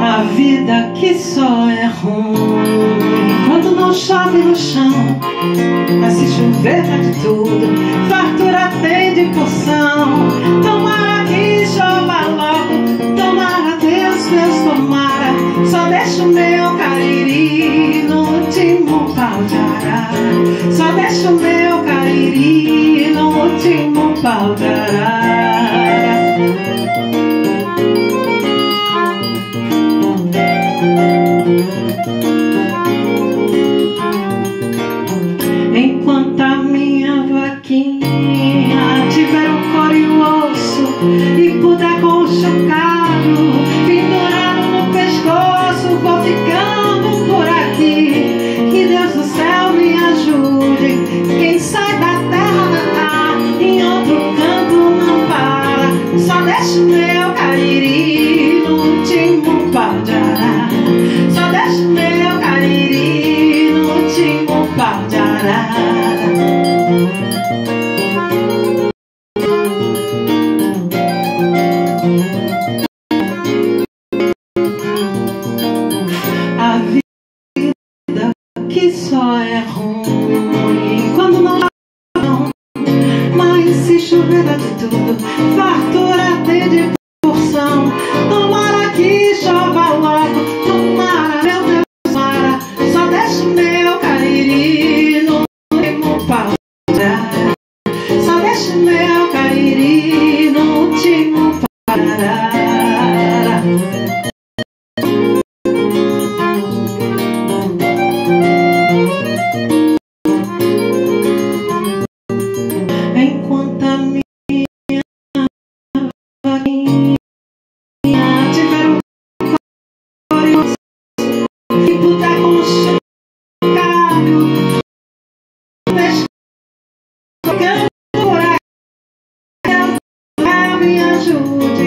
A vida que só é ruim quando não chove no chão, mas se chover dá de tudo, fartura tem de porção. Tomara que chova logo, tomara Deus tomara, só deixa o meu cariri no último pau de arara, só deixa o meu cariri no último pau de arara. Enquanto a minha vaquinha tiver o couro e o osso e puder com o chocalho pendurado no pescoço, vou ficando por aqui. Que Deus do céu me ajude, quem sai da terra natar em outro canto não para, só deixa o meu cariri no último pau de arara, só deixa o meu cariri no último pau de arara. A vida que só é ruim quando não chove, mas se chover dá de tudo, fartura tem de porção. Tomara que chova logo, tomara, meu Deus, tomara, só deixa o meu cariri no último pau de arara, só deixa o meu cariri no último pau de arara. Me ajude,